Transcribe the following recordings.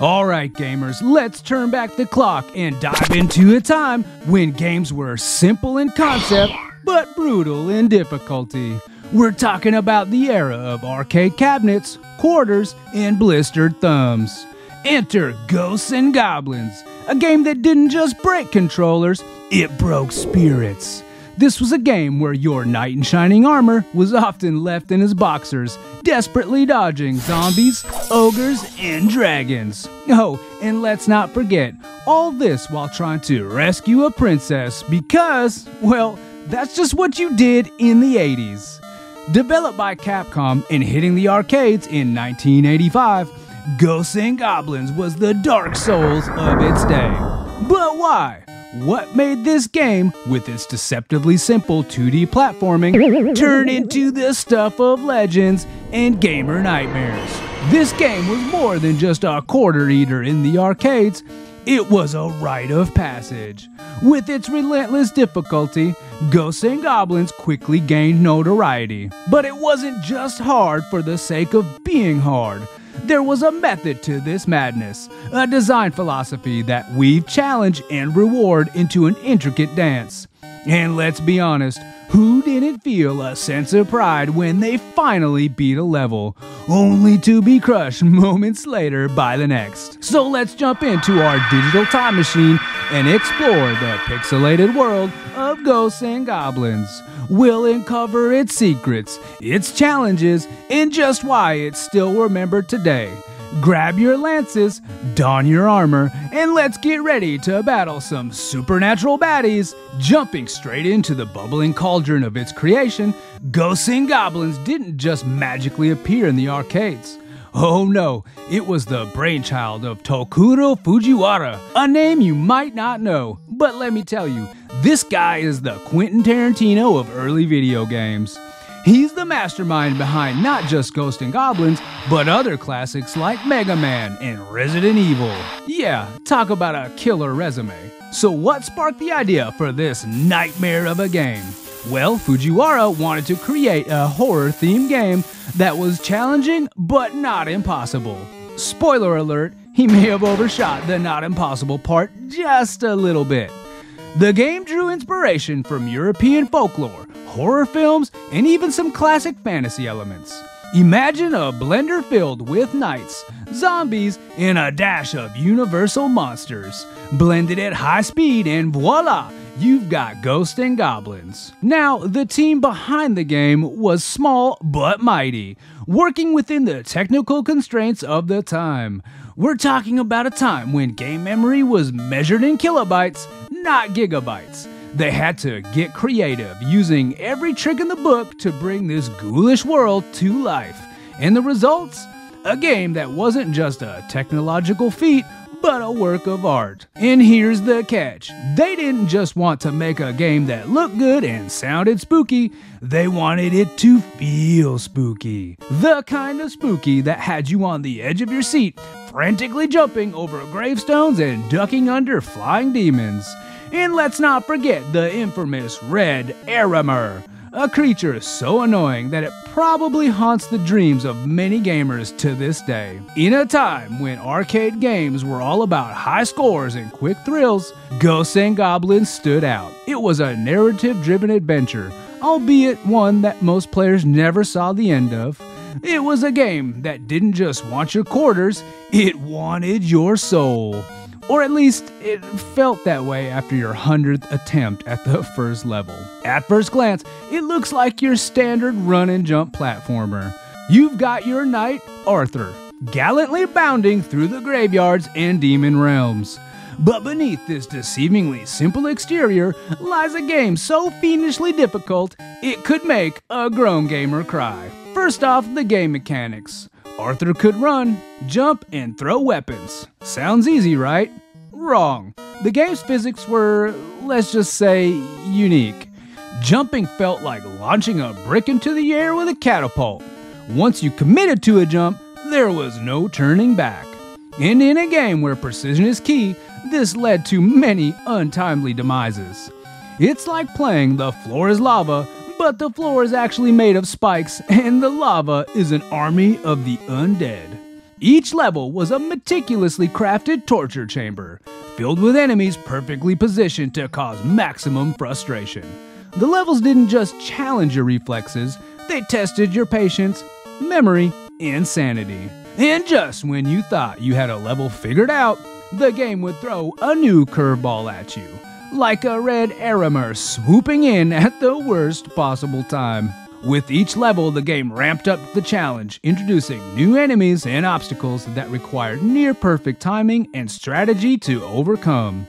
Alright gamers, let's turn back the clock and dive into a time when games were simple in concept, but brutal in difficulty. We're talking about the era of arcade cabinets, quarters, and blistered thumbs. Enter Ghosts 'n Goblins, a game that didn't just break controllers, it broke spirits. This was a game where your knight in shining armor was often left in his boxers, desperately dodging zombies, ogres, and dragons. Oh, and let's not forget, all this while trying to rescue a princess because, well, that's just what you did in the 80s. Developed by Capcom and hitting the arcades in 1985, Ghosts 'n Goblins was the Dark Souls of its day. But why? What made this game, with its deceptively simple 2D platforming, turn into the stuff of legends and gamer nightmares? This game was more than just a quarter eater in the arcades, it was a rite of passage. With its relentless difficulty, Ghosts 'n Goblins quickly gained notoriety. But it wasn't just hard for the sake of being hard. There was a method to this madness, a design philosophy that weaved challenge and reward into an intricate dance. And let's be honest, who didn't feel a sense of pride when they finally beat a level, only to be crushed moments later by the next? So let's jump into our digital time machine and explore the pixelated world of Ghosts 'n Goblins. We'll uncover its secrets, its challenges, and just why it's still remembered today. Grab your lances, don your armor, and let's get ready to battle some supernatural baddies. Jumping straight into the bubbling cauldron of its creation, Ghosts 'n Goblins didn't just magically appear in the arcades. Oh no, it was the brainchild of Tokuro Fujiwara, a name you might not know, but let me tell you, this guy is the Quentin Tarantino of early video games. He's the mastermind behind not just Ghosts 'n Goblins, but other classics like Mega Man and Resident Evil. Yeah, talk about a killer resume. So what sparked the idea for this nightmare of a game? Well, Fujiwara wanted to create a horror-themed game that was challenging but not impossible. Spoiler alert, he may have overshot the not impossible part just a little bit. The game drew inspiration from European folklore, horror films, and even some classic fantasy elements. Imagine a blender filled with knights, zombies, and a dash of universal monsters. Blended at high speed and voila, you've got Ghosts 'n Goblins. Now, the team behind the game was small but mighty, working within the technical constraints of the time. We're talking about a time when game memory was measured in kilobytes, not gigabytes. They had to get creative, using every trick in the book to bring this ghoulish world to life. And the results? A game that wasn't just a technological feat, but a work of art. And here's the catch. They didn't just want to make a game that looked good and sounded spooky, they wanted it to feel spooky. The kind of spooky that had you on the edge of your seat, frantically jumping over gravestones and ducking under flying demons. And let's not forget the infamous Red Arremer, a creature so annoying that it probably haunts the dreams of many gamers to this day. In a time when arcade games were all about high scores and quick thrills, Ghosts 'n Goblins stood out. It was a narrative-driven adventure, albeit one that most players never saw the end of. It was a game that didn't just want your quarters, it wanted your soul. Or at least, it felt that way after your 100th attempt at the first level. At first glance, it looks like your standard run and jump platformer. You've got your knight, Arthur, gallantly bounding through the graveyards and demon realms. But beneath this deceivingly simple exterior lies a game so fiendishly difficult, it could make a grown gamer cry. First off, the game mechanics. Arthur could run, jump, and throw weapons. Sounds easy, right? Wrong. The game's physics were, let's just say, unique. Jumping felt like launching a brick into the air with a catapult. Once you committed to a jump, there was no turning back. And in a game where precision is key, this led to many untimely demises. It's like playing the floor is lava, but the floor is actually made of spikes, and the lava is an army of the undead. Each level was a meticulously crafted torture chamber, filled with enemies perfectly positioned to cause maximum frustration. The levels didn't just challenge your reflexes, they tested your patience, memory, and sanity. And just when you thought you had a level figured out, the game would throw a new curveball at you, like a Red Arremer swooping in at the worst possible time. With each level, the game ramped up the challenge, introducing new enemies and obstacles that required near-perfect timing and strategy to overcome.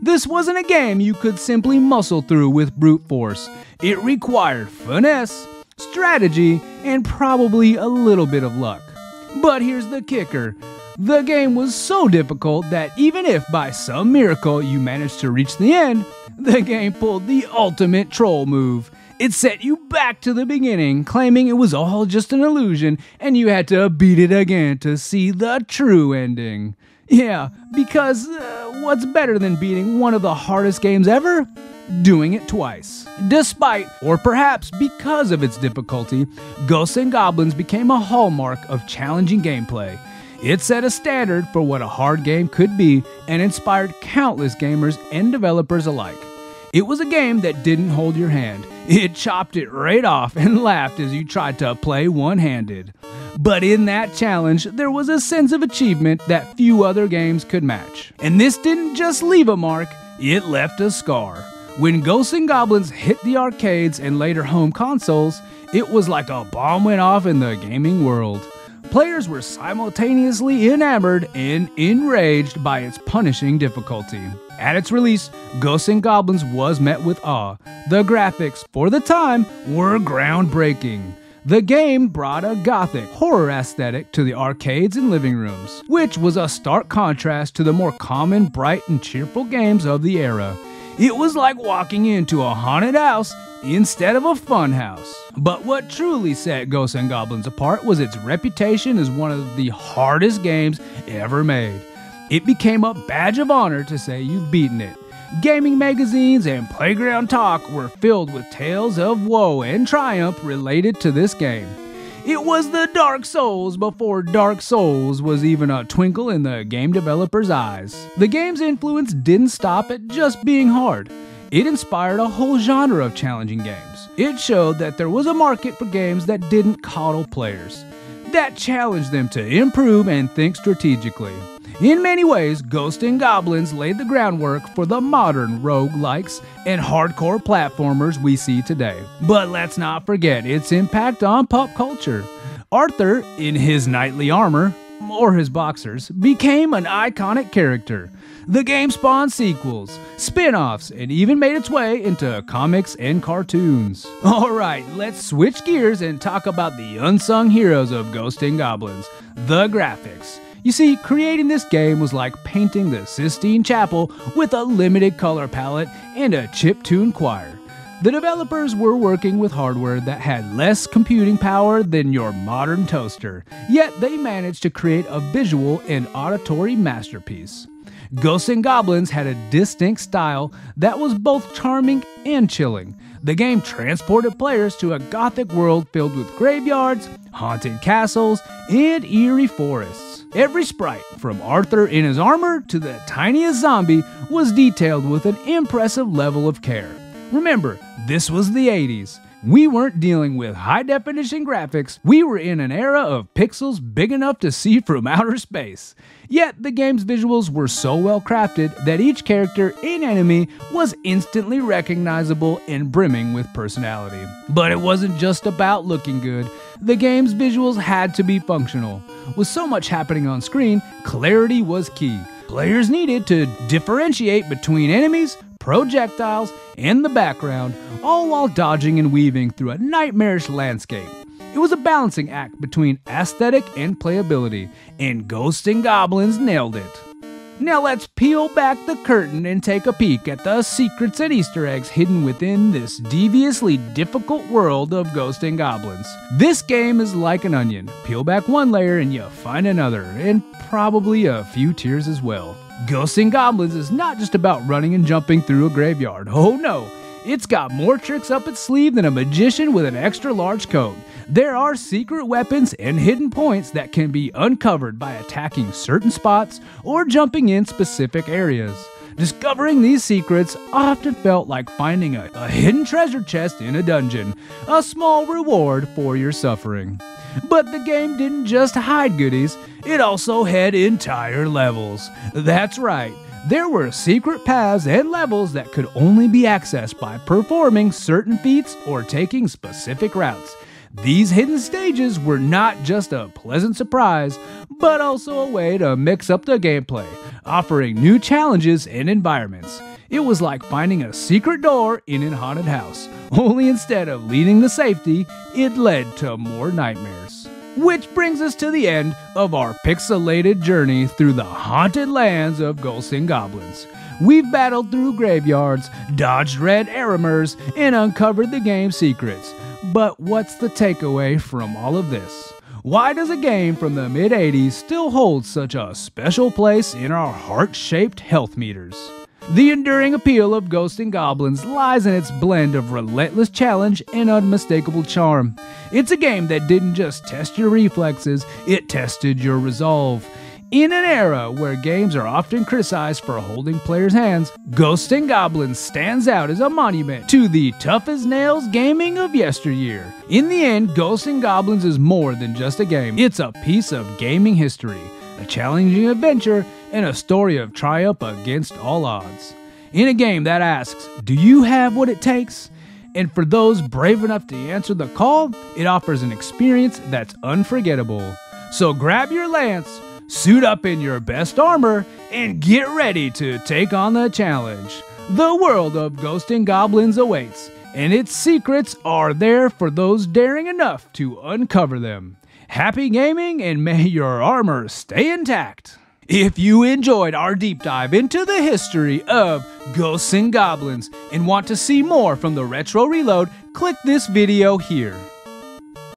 This wasn't a game you could simply muscle through with brute force. It required finesse, strategy, and probably a little bit of luck. But here's the kicker. The game was so difficult that even if by some miracle you managed to reach the end, the game pulled the ultimate troll move. It set you back to the beginning, claiming it was all just an illusion, and you had to beat it again to see the true ending. Yeah, because what's better than beating one of the hardest games ever? Doing it twice. Despite, or perhaps because of its difficulty, Ghosts 'n Goblins became a hallmark of challenging gameplay. It set a standard for what a hard game could be and inspired countless gamers and developers alike. It was a game that didn't hold your hand. It chopped it right off and laughed as you tried to play one-handed. But in that challenge, there was a sense of achievement that few other games could match. And this didn't just leave a mark, it left a scar. When Ghosts 'n Goblins hit the arcades and later home consoles, it was like a bomb went off in the gaming world. Players were simultaneously enamored and enraged by its punishing difficulty. At its release, Ghosts 'n Goblins was met with awe. The graphics, for the time, were groundbreaking. The game brought a gothic horror aesthetic to the arcades and living rooms, which was a stark contrast to the more common, bright, and cheerful games of the era. It was like walking into a haunted house instead of a fun house. But what truly set Ghosts 'n Goblins apart was its reputation as one of the hardest games ever made. It became a badge of honor to say you've beaten it. Gaming magazines and playground talk were filled with tales of woe and triumph related to this game. It was the Dark Souls before Dark Souls was even a twinkle in the game developers' eyes. The game's influence didn't stop at just being hard. It inspired a whole genre of challenging games. It showed that there was a market for games that didn't coddle players, that challenged them to improve and think strategically. In many ways, Ghosts 'n Goblins laid the groundwork for the modern roguelikes and hardcore platformers we see today. But let's not forget its impact on pop culture. Arthur, in his knightly armor, or his boxers, became an iconic character. The game spawned sequels, spin-offs, and even made its way into comics and cartoons. Alright, let's switch gears and talk about the unsung heroes of Ghosts 'n Goblins, the graphics. You see, creating this game was like painting the Sistine Chapel with a limited color palette and a chiptune choir. The developers were working with hardware that had less computing power than your modern toaster, yet they managed to create a visual and auditory masterpiece. Ghosts 'n Goblins had a distinct style that was both charming and chilling. The game transported players to a gothic world filled with graveyards, haunted castles, and eerie forests. Every sprite, from Arthur in his armor to the tiniest zombie, was detailed with an impressive level of care. Remember, this was the 80s. We weren't dealing with high-definition graphics, we were in an era of pixels big enough to see from outer space. Yet, the game's visuals were so well-crafted that each character and enemy was instantly recognizable and brimming with personality. But it wasn't just about looking good. The game's visuals had to be functional. With so much happening on screen, clarity was key. Players needed to differentiate between enemies, projectiles, and the background, all while dodging and weaving through a nightmarish landscape. It was a balancing act between aesthetic and playability, and Ghosts 'n Goblins nailed it. Now let's peel back the curtain and take a peek at the secrets and Easter eggs hidden within this deviously difficult world of Ghosts 'n Goblins. This game is like an onion. Peel back one layer and you find another, and probably a few tears as well. Ghosts 'n Goblins is not just about running and jumping through a graveyard. Oh no, it's got more tricks up its sleeve than a magician with an extra large coat. There are secret weapons and hidden points that can be uncovered by attacking certain spots or jumping in specific areas. Discovering these secrets often felt like finding a hidden treasure chest in a dungeon, a small reward for your suffering. But the game didn't just hide goodies, it also had entire levels. That's right, there were secret paths and levels that could only be accessed by performing certain feats or taking specific routes. These hidden stages were not just a pleasant surprise, but also a way to mix up the gameplay, offering new challenges and environments. It was like finding a secret door in a haunted house, only instead of leading to safety, it led to more nightmares. Which brings us to the end of our pixelated journey through the haunted lands of Ghosts 'n Goblins. We've battled through graveyards, dodged Red Arremers, and uncovered the game's secrets. But what's the takeaway from all of this? Why does a game from the mid-80s still hold such a special place in our heart-shaped health meters? The enduring appeal of Ghosts 'n Goblins lies in its blend of relentless challenge and unmistakable charm. It's a game that didn't just test your reflexes, it tested your resolve. In an era where games are often criticized for holding players' hands, Ghosts 'n Goblins stands out as a monument to the tough-as-nails gaming of yesteryear. In the end, Ghosts 'n Goblins is more than just a game. It's a piece of gaming history, a challenging adventure, and a story of triumph against all odds. In a game that asks, do you have what it takes? And for those brave enough to answer the call, it offers an experience that's unforgettable. So grab your lance, suit up in your best armor, and get ready to take on the challenge. The world of Ghosts 'n Goblins awaits, and its secrets are there for those daring enough to uncover them. Happy gaming, and may your armor stay intact. If you enjoyed our deep dive into the history of Ghosts 'n Goblins and want to see more from the Retro Reload, click this video here.